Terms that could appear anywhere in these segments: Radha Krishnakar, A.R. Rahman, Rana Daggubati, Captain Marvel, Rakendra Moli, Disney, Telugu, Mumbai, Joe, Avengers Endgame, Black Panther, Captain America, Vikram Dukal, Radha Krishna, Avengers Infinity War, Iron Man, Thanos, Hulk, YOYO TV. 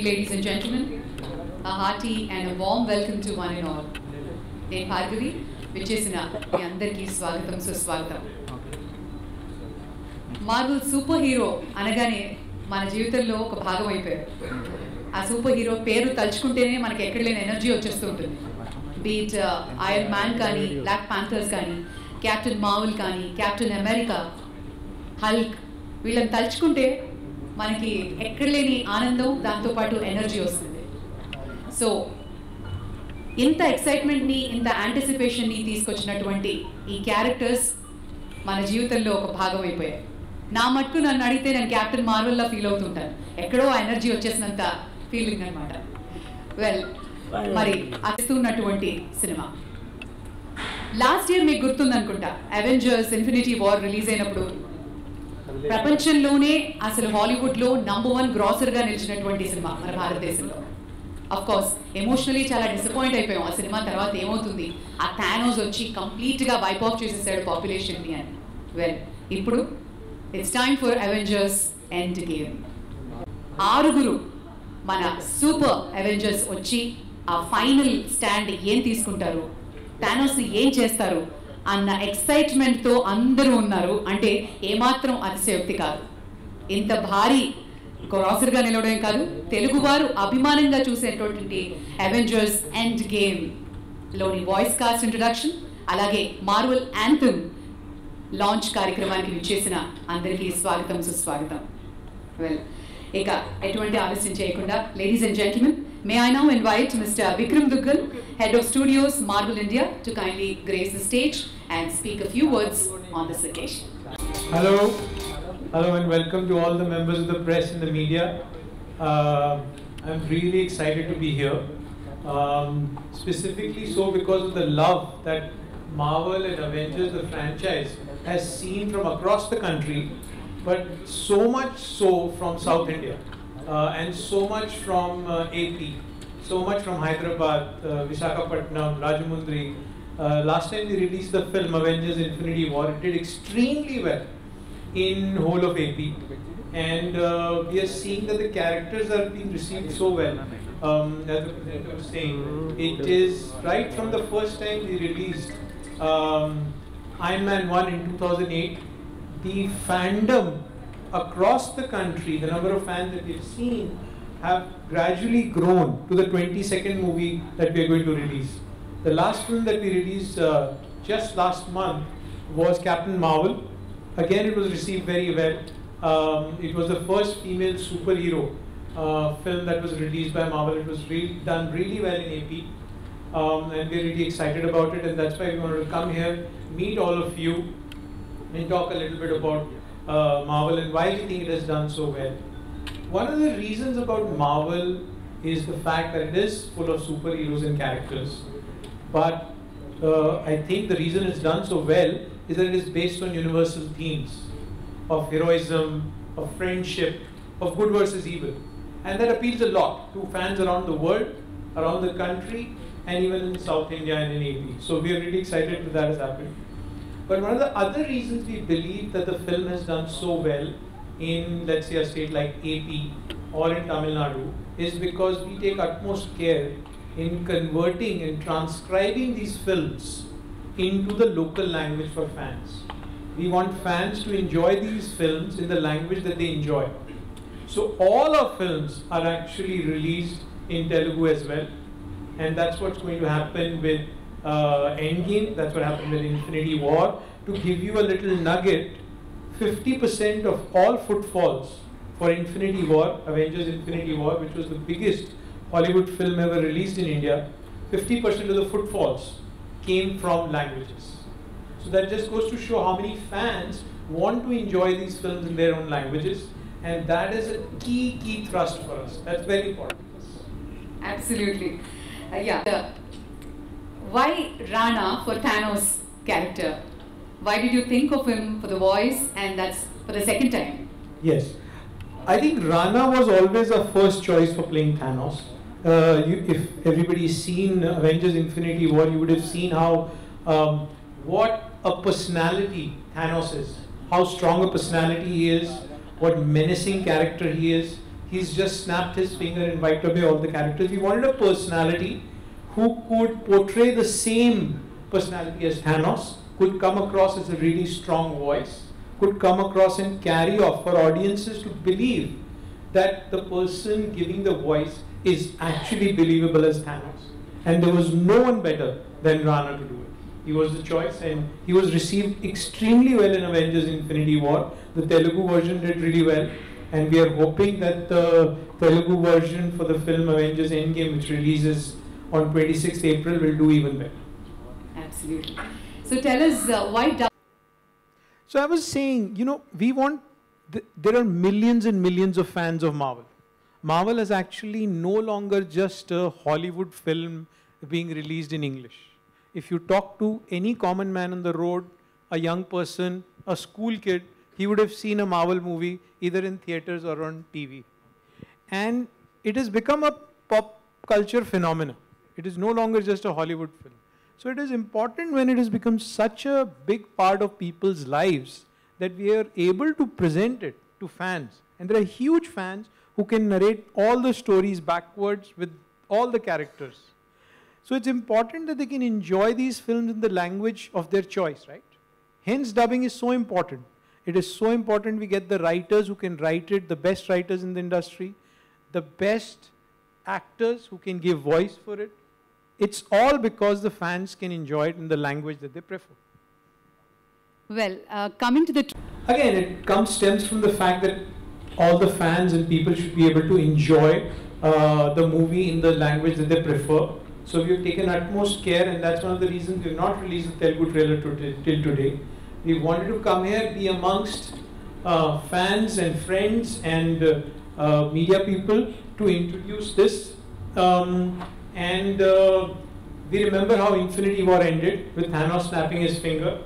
Ladies and gentlemen, a hearty and a warm welcome to one and all. Name Bhargavi, Vichesina, we andarki swagatham suswagatham. Marvel superhero anagane mana jeevithamlo oka bhagam ayipoyaru. Aa superhero peru taluchukuntene manaku ekkadaleni energy vachestundi. Be it Iron Man kani, Black Panthers kani, Captain Marvel kani, Captain America, Hulk వీళ్ళని తలుచుకుంటే మనకి ఎక్కడ లేని ఆనందం, దాంతోపాటు energy వస్తుంది. So ఇంత ఎక్సైట్మెంట్ని, ఇంత యాంటిసిపేషన్ని తీసుకొచ్చినటువంటి ఈ క్యారెక్టర్స్ మన జీవితంలో ఒక భాగం అయిపోయాయి. నా మట్టుకు నన్ను అడిగితే నేను క్యాప్టెన్ మార్వెల్లా ఫీల్ అవుతుంటాను. ఎక్కడో ఎనర్జీ వచ్చేసినంత ఫీలింగ్ అనమాట. వెల్, మరి అస్తున్నటువంటి సినిమా లాస్ట్ ఇయర్ మీకు గుర్తుందనుకుంటా, అవెంజర్స్ ఇన్ఫినిటీ వార్ రిలీజ్ అయినప్పుడు ప్రపంచంలోనే అసలు హాలీవుడ్లో #1 గ్రాసర్గా నిలిచినటువంటి సినిమా మన భారతదేశంలో. అఫ్కోర్స్ ఎమోషనలీ చాలా డిసప్పాయింట్ అయిపోయాం. ఆ సినిమా తర్వాత ఏమవుతుంది, ఆ థానోస్ వచ్చి కంప్లీట్గా వైప్ ఆఫ్ చేసేసాడు పాపులేషన్ని అని. వెల్, ఇప్పుడు it's time for Avengers Endgame. 6 మన సూపర్ అవెంజర్స్ వచ్చి ఆ ఫైనల్ స్టాండ్ ఏం తీసుకుంటారు, థానోస్ ఏం చేస్తారు అన్న ఎక్సైట్మెంట్తో అందరూ ఉన్నారు. అంటే ఏమాత్రం అతిశయోక్తి కాదు. ఇంత భారీ గ్రాసర్గా నిలవడమే కాదు, తెలుగువారు అభిమానంగా చూసేటువంటి అవెంజర్స్ ఎండ్ గేమ్లోని వాయిస్ కాస్ట్ ఇంట్రొడక్షన్, అలాగే మార్వెల్ యాంథమ్ లాంచ్ కార్యక్రమానికి విచ్చేసిన అందరికీ స్వాగతం, సుస్వాగతం. వెల్, ఇక ఎటువంటి ఆలస్యం చేయకుండా ladies and gentlemen, may I now invite Mr. Vikram Dukal, Head of Studios, Marvel India, to kindly grace the stage and speak a few words on this occasion. Hello, hello, and welcome to all the members of the press and the media. I'm really excited to be here, specifically so because of the love that Marvel and Avengers, the franchise, has seen from across the country, but so much so from South India. And so much from AP, so much from Hyderabad, Visakhapatnam, Rajamundry. Last time they released the film Avengers Infinity War, it did extremely well in whole of AP. And we are seeing that the characters are being received so well. As the presenter was saying, it is right from the first time they released Iron Man 1 in 2008, the fandom across the country, the number of fans that we've seen have gradually grown to the 22nd movie that we are going to release. The last film that we released just last month was Captain Marvel. Again, it was received very well. It was the first female superhero film that was released by Marvel. It was done really well in AP. And we're really excited about it, and that's why we wanted to come here, meet all of you, and talk a little bit about Marvel and why we think it has done so well. One of the reasons about Marvel is the fact that it is full of superheroes and characters, but I think the reason it's done so well is that it is based on universal themes of heroism, of friendship, of good versus evil, and that appeals a lot to fans around the world, around the country, and even in South India and in AP. So we are really excited that that has happened. But one of the other reasons we believe that the film has done so well in, let's say, a state like AP or in Tamil Nadu is because we take utmost care in converting and transcribing these films into the local language for fans. We want fans to enjoy these films in the language that they enjoy. So all our films are actually released in Telugu as well, and that's what's going to happen with Endgame, that's what happened with Infinity War. To give you a little nugget, 50% of all footfalls for Infinity War, Avengers Infinity War, which was the biggest Hollywood film ever released in India, 50% of the footfalls came from languages. So that just goes to show how many fans want to enjoy these films in their own languages, and that is a key thrust for us. That's very important. Absolutely. Why Rana for Thanos character? Why did you think of him for the voice, and that's for the second time? Yes, I think Rana was always our first choice for playing Thanos. If everybody's seen Avengers Infinity War, you would have seen how what a personality Thanos is, how strong a personality he is, what menacing character he is. He's just snapped his finger and wiped away all the characters. We wanted a personality who could portray the same personality as Thanos, could come across as a really strong voice, could come across and carry off for audiences to believe that the person giving the voice is actually believable as Thanos. And there was no one better than Rana to do it. He was the choice, and he was received extremely well in Avengers Infinity War. The Telugu version did really well, and we are hoping that the Telugu version for the film Avengers Endgame, which releases on 26th April, will do even better. Absolutely. So tell us why... So I was saying, you know, we want... There are millions and millions of fans of Marvel. Marvel is actually no longer just a Hollywood film being released in English. If you talk to any common man on the road, a young person, a school kid, he would have seen a Marvel movie either in theaters or on TV. And it has become a pop culture phenomenon. It is no longer just a Hollywood film. So it is important when it has become such a big part of people's lives that we are able to present it to fans. And there are huge fans who can narrate all the stories backwards with all the characters. So it's important that they can enjoy these films in the language of their choice, right? Hence, dubbing is so important. It is so important we get the writers who can write it, the best writers in the industry, the best actors who can give voice for it. It's all because the fans can enjoy it in the language that they prefer. Well, coming to the... Again, it stems from the fact that all the fans and people should be able to enjoy the movie in the language that they prefer. So we have taken utmost care, and that's one of the reasons we've not released the Telugu trailer till today. We wanted to come here, be amongst fans and friends and media people to introduce this. We remember how Infinity War ended with Thanos snapping his finger,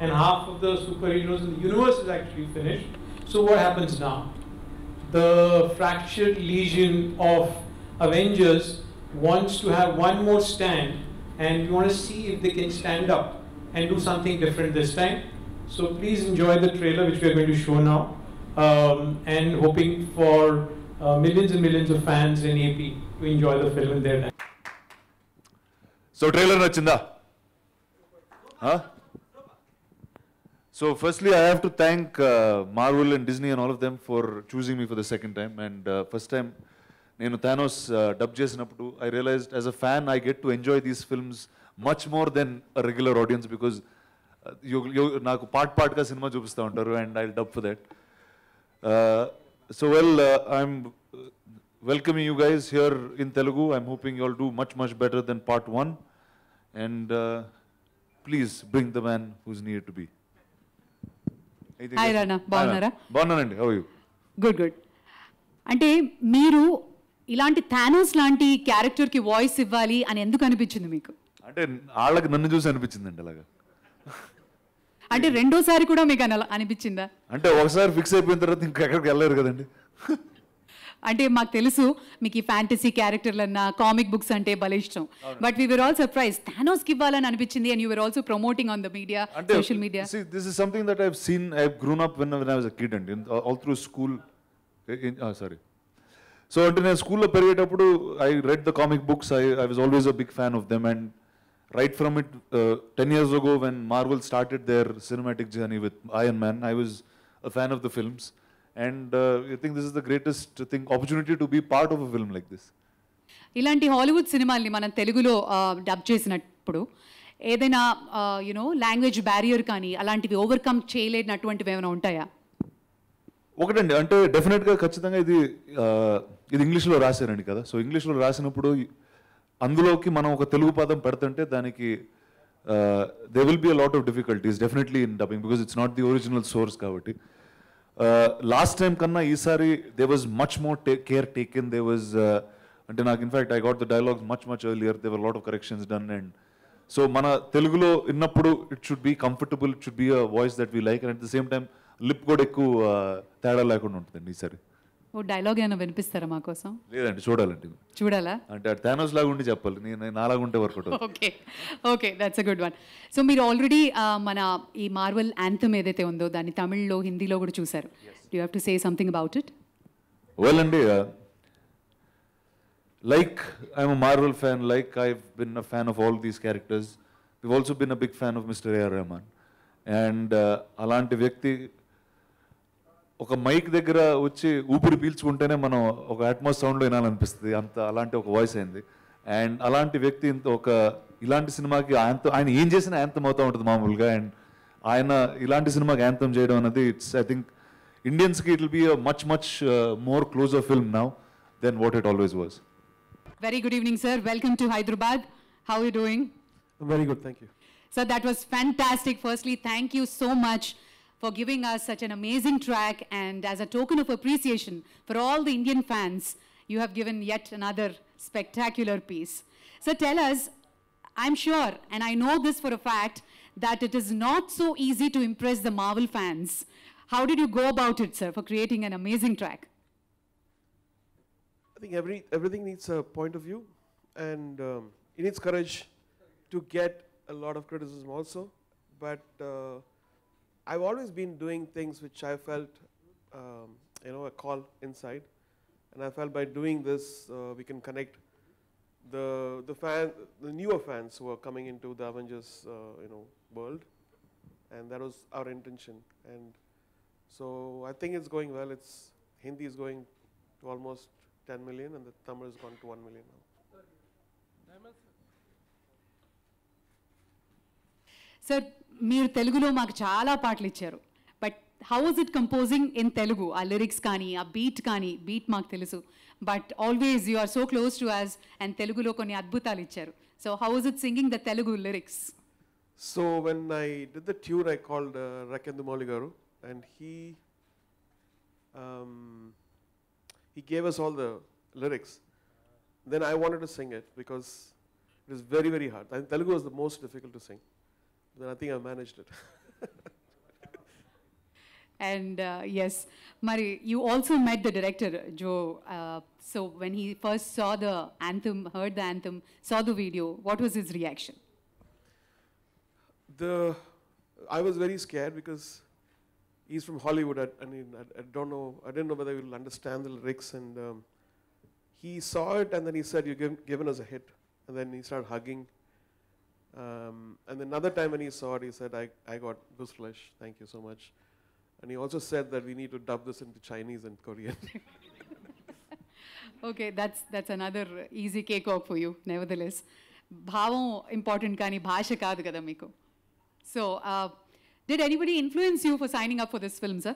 and half of the superheroes in the universe is actually finished. So what happens now? The fractured legion of Avengers wants to have one more stand, and we want to see if they can stand up and do something different this time. So please enjoy the trailer which we are going to show now, and hoping for millions and millions of fans in AP to enjoy the film in their time. So trailer nachinda? Huh? So firstly, I have to thank Marvel and Disney and all of them for choosing me for the second time. And first time, Thanos dubbed Jason, I realized as a fan, I get to enjoy these films much more than a regular audience, because you part ka cinema jubsta untaru, and I'll dub for that. I'm welcoming you guys here in Telugu. I'm hoping you all do much, much better than part one. And please bring the man who's needed to be. Hi Rana, Baunara. Baunara, how are you? Good, good. Ante, Meeru, Ilanti Thanos Lanti character ki voice ivvali, and enduku anipinchindi meeku? Ante, aalaki nannu chusi anipinchindante alaga. Ante, rendo sari kuda meeku anipichinda? Ante, okasari fix ayipoyina tarvata inka ekkariki vellaleru kadandi. Ante, maaku telusu, meeku fantasy characterlanna, comic books ante bale ishtam. But we were all surprised. Thanos ki ivvalani anipichindi, and you were also promoting on the media, social media. See, this is something that I've seen. I've grown up when I was a kid, and all through school. So in school, I read the comic books. I was always a big fan of them, and right from it, 10 years ago when Marvel started their cinematic journey with Iron Man, I was a fan of the films, and I think this is the greatest opportunity to be part of a film like this. Ilanti Hollywood cinema ni mana Telugulo dub chesinappudu edaina language barrier kani alantivi overcome cheyaledinatuvanti vevana untaya? ఒకటండి, అంటే డెఫినెట్గా ఖచ్చితంగా ఇది ఇంగ్లీష్లో రాశారండి కదా. So ఇంగ్లీష్లో రాసినప్పుడు అందులోకి మనం ఒక తెలుగు పదం పెడుతుంటే దానికి they will be a lot of difficulties definitely in dubbing, because it's not the original source. కాబట్టి లాస్ట్ టైం కన్నా ఈసారి they was much more care taken. They was అంటే నాకు in fact I got the dialogues much much earlier. They were lot of corrections done, and so మన తెలుగులో విన్నప్పుడు it should be comfortable, it should be a voice that we like, and at the same time lip కూడా ఎక్కువ తేడా లేకుండా ఉంటుందండి. ఈసారి ఓ dialogue ఏమైనా వినిపిస్తారా మా కోసం? లేదండి, చూడాలండి. చూడాలా? అంటే థానోస్ లాగా ఉండి చెప్పాలి, నేను అలాగుంటే work out. Okay, okay, that's a good one. So మీరు ఆల్రెడీ మన ఈ మార్వెల్ యాంథమ్ ఏదైతే ఉందో దాన్ని తమిళ్లో, హిందీలో కూడా చూసారు. You have to say something about it. Well, and like I'm a Marvel fan, like I've been a fan of all these characters. We've also been a big fan of Mr. A.R. Rahman. And అలాంటి వ్యక్తి ఒక mic దగ్గర వచ్చి ఊపిరి పీల్చుకుంటేనే మనం ఒక Atmos సౌండ్లో వినాలనిపిస్తుంది, అంత అలాంటి ఒక వాయిస్ అయింది. అండ్ అలాంటి వ్యక్తి ఇంత ఒక ఇలాంటి సినిమాకి యాంథమ్, ఆయన ఏం చేసినా యాంథమ్ అవుతూ ఉంటుంది మామూలుగా. అండ్ ఆయన ఇలాంటి సినిమాకి యాంథమ్ చేయడం అనేది ఇట్స్, ఐ థింక్ ఇండియన్స్కి it will be a much much more closer film now then what it always was. Very good evening, sir. Welcome to Hyderabad. How are you doing? Very good, thank you. Sir, that was fantastic. Firstly, thank you so much for giving us such an amazing track, and as a token of appreciation for all the Indian fans, you have given yet another spectacular piece. Sir, tell us, I'm sure, and I know this for a fact, that it is not so easy to impress the Marvel fans. How did you go about it, sir, for creating an amazing track? I think everything needs a point of view, and it needs courage to get a lot of criticism also, but I've always been doing things which I felt, a call inside, and I felt by doing this we can connect the newer fans who are coming into the Avengers, world, and that was our intention. And so I think it's going well. It's Hindi is going to almost 10 million, and the Tamil has gone to 1 million now. Sir, మీరు తెలుగులో మాకు చాలా పాటలు ఇచ్చారు, but how is it composing in Telugu? ఆ lyrics కానీ ఆ beat కానీ, బీట్ మాకు తెలుసు, but always you are so close to us, and తెలుగులో కొన్ని అద్భుతాలు ఇచ్చారు. So how is it singing the Telugu lyrics? So when I did the tune I called Rakendu Mouli garu, and he gave us all the lyrics. Then I wanted to sing it because it was very, very hard. I think Telugu was the most difficult to sing. Then I think I managed it. And yes, Mari, you also met the director, Joe. So when he first saw the anthem, heard the anthem, saw the video, what was his reaction? I was very scared because he's from Hollywood. I don't know. I didn't know whether he'll understand the lyrics. And he saw it, and then he said, "You've given us a hit." And then he started hugging. And then another time when he saw it, he said, "I got gooseflesh. Thank you so much." And he also said that we need to dub this into Chinese and Korean. Okay, that's another easy cake walk for you. Nevertheless, bhavam important kani bhasha kaadu kada meeku. So. Did anybody influence you for signing up for this film, sir?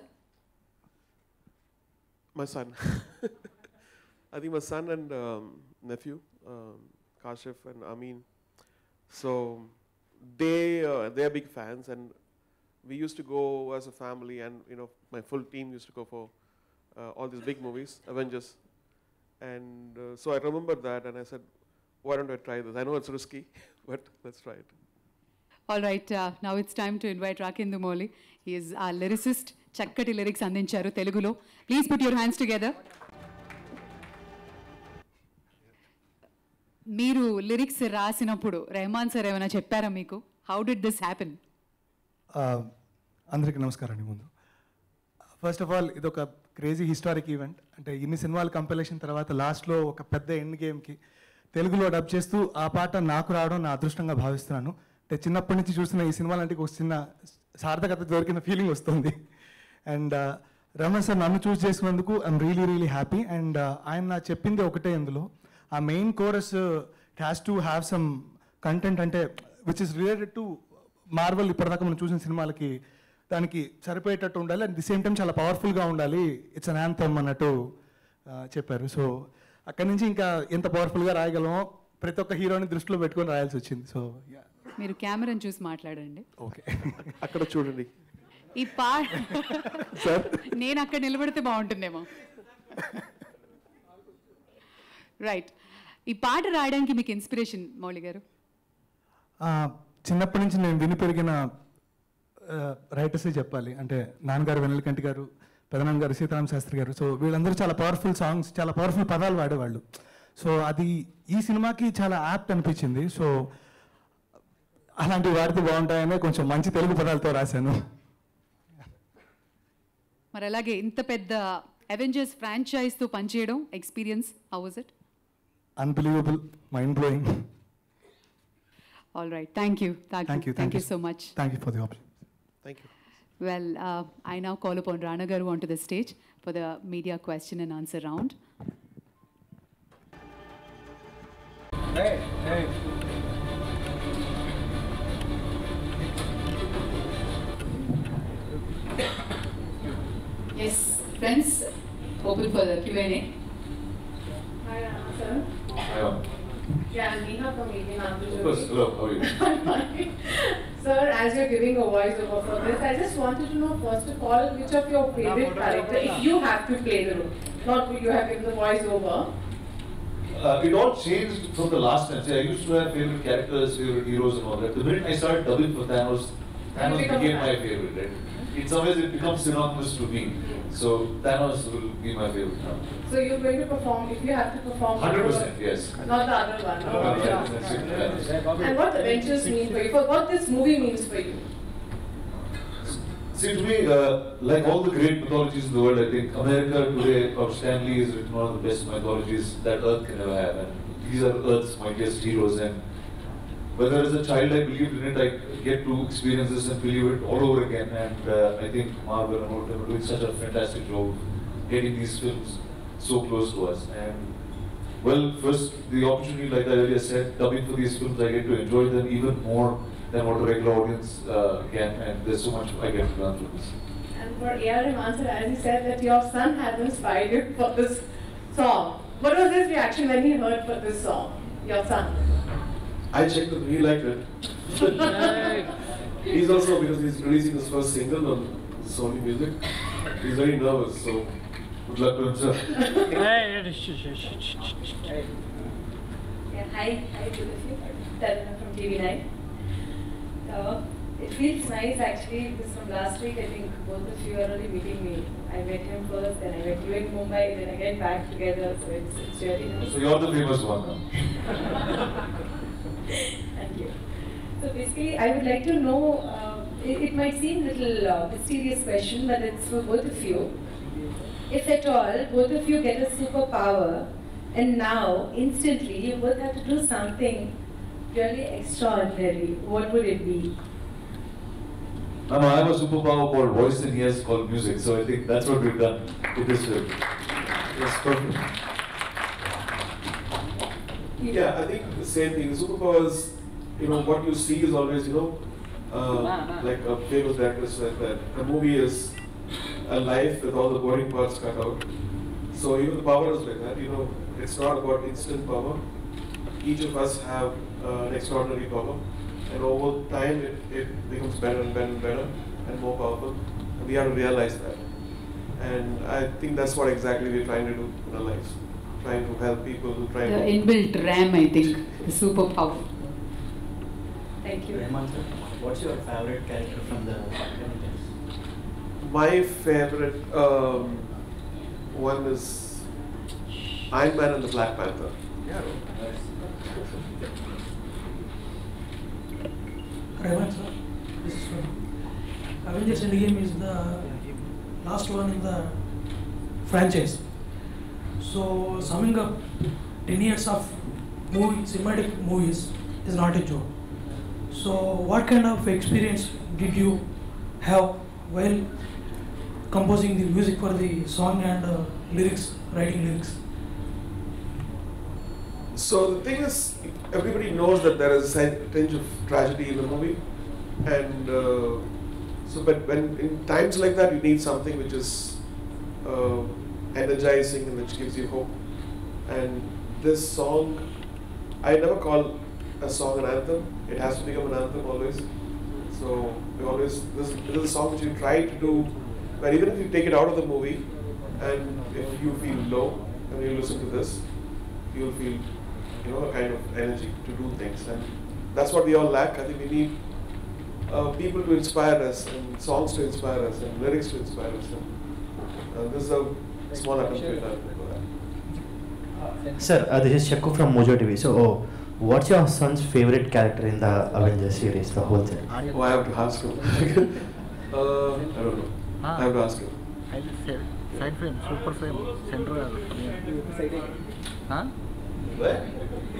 My son. I think my son and nephew, Kashif and Amin. So they are big fans, and we used to go as a family, and my full team used to go for all these big movies, Avengers. And so I remember that, and I said, "Why don't I try this? I know it's risky, but let's try it." All right, now it's time to invite Rakendra Moli. He is our lyricist. Chakkati lyrics andincharu Telugulo. Please put your hands together. Meeru lyrics rasinappudu Rahman sir evana cheppara meeku? How did this happen? Andariki namaskaram mundu. First of all, idoka crazy historic event. Ante inni cinemaal compilation tarvata last lo oka pedda end game ki Telugulo dub chestu aa paata naaku raavadam na adrushtamga bhavistunnanu. అంటే చిన్నప్పటి నుంచి చూసిన ఈ cinema లాంటి ఒక చిన్న సార్థకత దొరికిన ఫీలింగ్ వస్తుంది. అండ్ రమణ్ సార్ నన్ను చూస్ చేసినందుకు I'm really really happy. And ఆయన నాకు చెప్పింది ఒకటే, ఇందులో ఆ main chorus it has to have some content, అంటే which is related to Marvel. ఇప్పటిదాకా మనం చూసిన సినిమాలకి దానికి సరిపోయేటట్టు ఉండాలి, అండ్ ది సేమ్ టైం చాలా పవర్ఫుల్గా ఉండాలి. ఇట్స్ అన్ యాంథమ్ అన్నట్టు చెప్పారు. సో అక్కడి నుంచి ఇంకా ఎంత పవర్ఫుల్గా రాయగలమో ప్రతి ఒక్క హీరోని దృష్టిలో పెట్టుకొని రాయాల్సి వచ్చింది. సో మీరు కెమెరాను చూసి మాట్లాడండి. ఓకే, అక్కడ చూడండి. ఈ పాట నేను అక్కడ నిలబడితే బాగుంటుందేమో. రైట్, ఈ పాట రాయడానికి మీకు ఇన్స్పిరేషన్ మౌళి గారు? చిన్నప్పటి నుంచి నేను విని పెరిగిన రైటర్సే చెప్పాలి. అంటే నాన్నగారు వెన్నెలకంటి గారు, పెదనాన్న గారు సీతారామ శాస్త్రి గారు. సో వీళ్ళందరూ చాలా పవర్ఫుల్ సాంగ్స్, చాలా పవర్ఫుల్ పదాలు వాడేవాళ్ళు. సో అది ఈ సినిమాకి చాలా యాప్ట్ అనిపించింది. సో అలాంటివి వాడితే బాగుంటాయనే కొంచెం మంచి తెలుగు పదాలతో రాశాను. మరి అలాగే ఇంత పెద్ద అవెంజర్స్ ఫ్రాంచైజ్తో పనిచేయడం experience how was it? Unbelievable, mind blowing. All right, thank you. Thank you so much. Thank you for the opportunity. Thank you. Well, I now call upon Rana Garu onto the stage for the media question and answer round. Hey. Yes, friends, open for the Q&A. Hi, Rana sir. Hi. Yeah, I'm Neha from Indian Army. Of course, hello, how are you? Sir, as you're giving a voiceover for this, I just wanted to know, first of all, which of your favorite character, if you have to play the role, not you have given the voiceover. It all changed from the last time. See, I used to have favorite characters, favorite heroes and all that. The minute I started dubbing for Thanos, Thanos became my favorite, right? In some ways, it becomes synonymous to me. So Thanos will be my favorite now. So you're going to perform, if you have to perform. 100%, yes. Not the other one. No. And what Avengers mean for you? What this movie means for you? See, to me, like all the great mythologies in the world, I think America today, or Stanley, is written one of the best mythologies that Earth can ever have. And these are Earth's mightiest heroes. And whether as a child I believed in it, I get to experience this and believe it all over again. And I think Marvel and all of them are doing such a fantastic job getting these films so close to us. And well, first, the opportunity, like I earlier said, dubbing for these films, I get to enjoy them even more than what a regular audience can. And there's so much I get to learn from this. And for A.R. Rahman, as you said, that your son has inspired you for this song. What was his reaction when he heard for this song, your son? I checked him, he liked it. He's also, because he's releasing his first single on Sony Music, he's very nervous, so good luck to him, sir. Hi, Tulasi. Tarana from TV9. It feels nice actually, because from last week I think both of you are only meeting me. I met him first, then I met you in Mumbai, then again back together, so it's really nice. So you're the famous one now. Thank you. So basically, I would like to know, it might seem a little mysterious question, but it's for both of you. If at all, both of you get a superpower, and now, instantly, you both have to do something really extraordinary, what would it be? No, I have a superpower called voice, and he has called music, so I think that's what we've done with this film. Yes, perfect. Yeah, I think the same thing. Superpowers, you know, what you see is always, you know, like a famous director said that a movie is a life with all the boring parts cut out. So even the power is like that, you know, it's not about instant power. Each of us have an extraordinary power, and over time it becomes better and better and better and more powerful. And we have to realize that. And I think that's what exactly we're trying to do in our lives. Trying to help people who try to... The inbuilt RAM, I think. The superpower. Thank you. Rahman sir, what's your favorite character from the Avengers? My favorite one is Iron Man and the Black Panther. Yeah. Rahman sir, this is from Avengers Endgame is the last one in the franchise. So summing up 10 years of cinematic movies is not a joke. So what kind of experience did you have while composing the music for the song and lyrics, writing lyrics? So the thing is, everybody knows that there is a tinge of tragedy in the movie, and but when in times like that you need something which is energizing and which gives you hope. And this song, I never call a song an anthem. It has to become an anthem always. So we always, this is a song which you try to do, but even if you take it out of the movie and if you feel low and you listen to this, you'll feel, you know, a kind of energy to do things. And that's what we all lack. I think we need people to inspire us, and songs to inspire us, and lyrics to inspire us. And this is a small sir, this is Shakku from Mojo TV. So, what's your son's favorite character in the Avengers series, the whole thing? Oh, I have to ask him. I don't know. I have to ask him. Side frame, super frame, central. Huh? Where?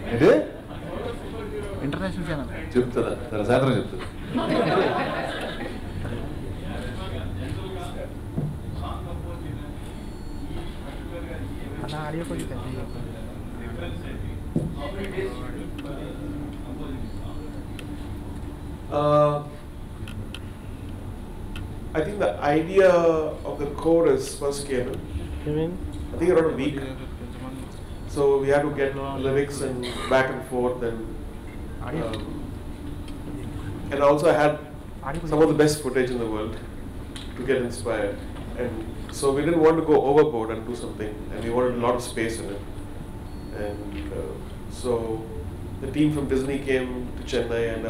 It? International channel. Chiptada. Tara sadra chiptada. Ana audio ko chiptada. I think the idea of the core is first came in, I think around a week. So we had to get lyrics and back and forth, and also I had some of the best footage in the world to get inspired. And so we didn't want to go overboard and do something, and we wanted a lot of space in it. And so the team from Disney came to Chennai, and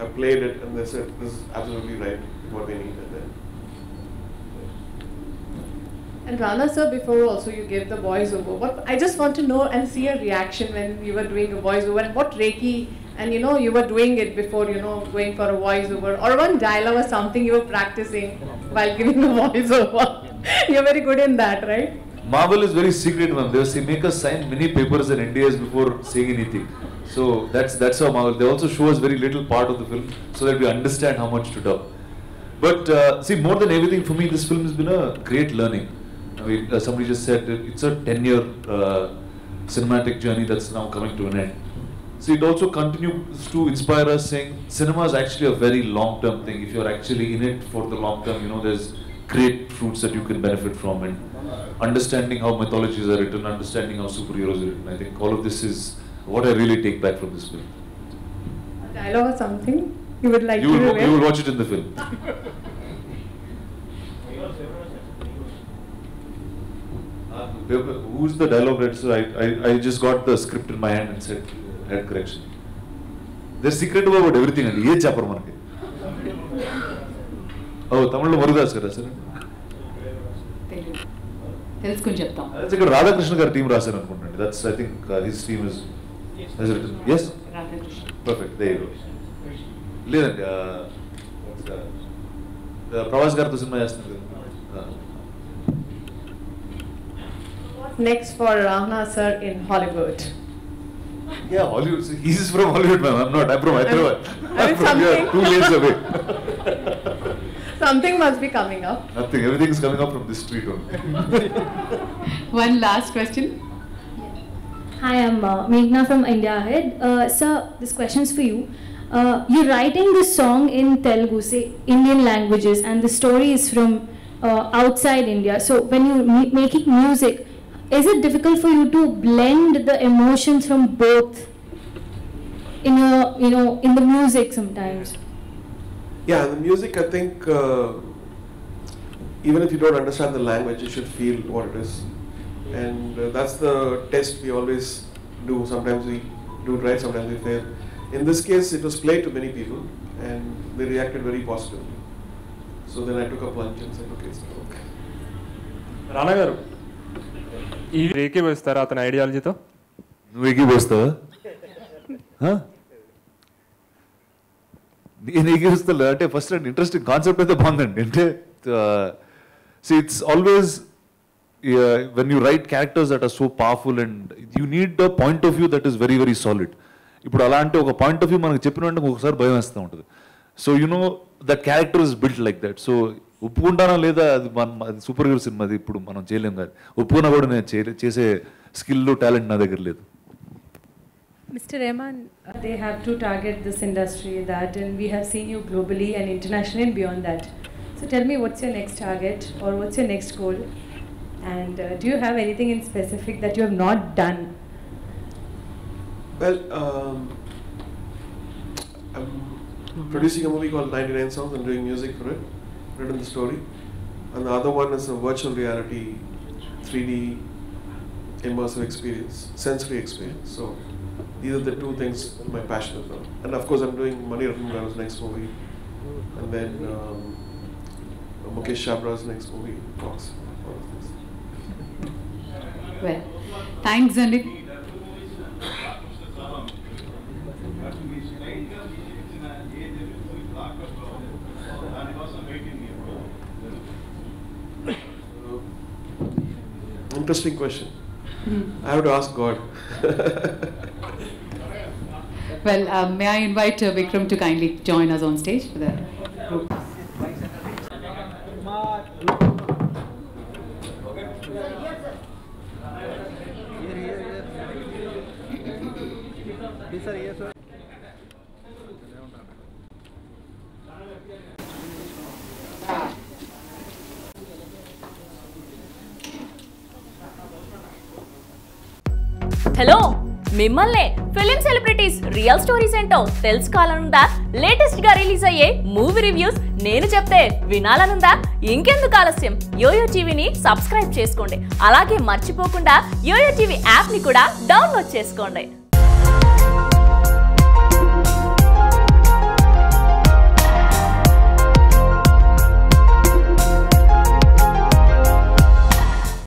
I played it, and they said, this is absolutely right, what they needed there. And Rana sir, before also you gave the voiceover, I just want to know and see a reaction when you were doing a voiceover, and what Reiki, and you were doing it before, going for a voiceover, or one dialogue or something you were practicing while giving the voiceover. You're very good in that, right? Marvel is very secret, ma'am. They make us sign many papers and NDAs before saying anything. So that's how Marvel. They also show us very little part of the film so that we understand how much to dub. But see, more than everything for me, this film has been a great learning. Somebody just said it's a 10-year cinematic journey that's now coming to an end. So it also continues to inspire us, saying cinema is actually a very long-term thing. If you're actually in it for the long term, there's great fruits that you can benefit from, and understanding how mythologies are written, understanding how superheroes are written. I think all of this is what I really take back from this film. A dialogue or something you would like to do? You will watch it in the film. Who's the dialogue writer? I just got the script in my hand and said, add correction. They're secret about everything. Oh, Tamil Murugas kara sir. Telugu. Telugu cheptam. That's a good Radha Krishnakar team rasan anukuntandi. That's, I think his team is. Has written. Yes. Radha Krishna. Perfect. There you go. Learn. What's that? The Pravas Garthu cinema yasnadu. Next for Rahman sir in Hollywood. Yeah, Hollywood. See, he's from Hollywood, ma'am. I'm not. I'm from Hyderabad. I'm from here, 2 lanes away. Something must be coming up. Nothing. Everything is coming up from this street only. One last question. Hi, I'm Meghna from India Ahead. Sir, this question's for you. You're writing this song in Telugu, say Indian languages, and the story is from outside India. So when you're making music, is it difficult for you to blend the emotions from both in your, in the music sometimes? Yeah, the music, I think, even if you don't understand the language, you should feel what it is. And that's the test we always do. Sometimes we do it right, sometimes we fail. In this case, it was played to many people, and they reacted very positively. So then I took a plunge and said, okay, it's okay. Rana garu, Reiki vastara atana ideology tho? Reiki vastava? Huh? Reiki vastala ante first an interesting concept of the bondand. See, it's always, when you write characters that are so powerful, and you need a point of view that is very, very solid. Ippudu ala ante oka point of view manaku cheppina ante okasari bhayam vastha untadi. So that character is built like that. So ఒప్పుకుంటానా లేదా, అది మన super hero cinema, అది ఇప్పుడు మనం చేయలేం కాదు. ఒప్పుకున్నా కూడా నేను చేసే స్కిల్, టాలెంట్ నా దగ్గర లేదు. Mr. Rahman, they have to target this industry, that, and we have seen you globally and internationally and beyond that. So tell me, what's your next target or what's your next goal? And do you have anything in specific that you have not done? Well, I'm producing a movie called 99 Songs. I'm doing music for it. Written the story, and the other one is a virtual reality 3D immersive experience, sensory experience. So these are the two things my passion is about. And of course I'm doing Mani Ratnam's next movie, and then Mukesh Chabra's next movie, Fox. Well, thanks Anil. Interesting question. I have to ask God. Well, may I invite Vikram to kindly join us on stage for that. Hello మిమ్మల్నే film celebrities real stories ఏంటో తెలుసుకోవాలనుందా? Latest గా release అయ్యే movie reviews నేను చెప్తే వినాలనుందా? ఇంకెందుకు ఆలస్యం, yo-yo టీవీని సబ్స్క్రైబ్ చేసుకోండి. అలాగే మర్చిపోకుండా యోయో టీవీ యాప్ ని కూడా డౌన్లోడ్ చేసుకోండి.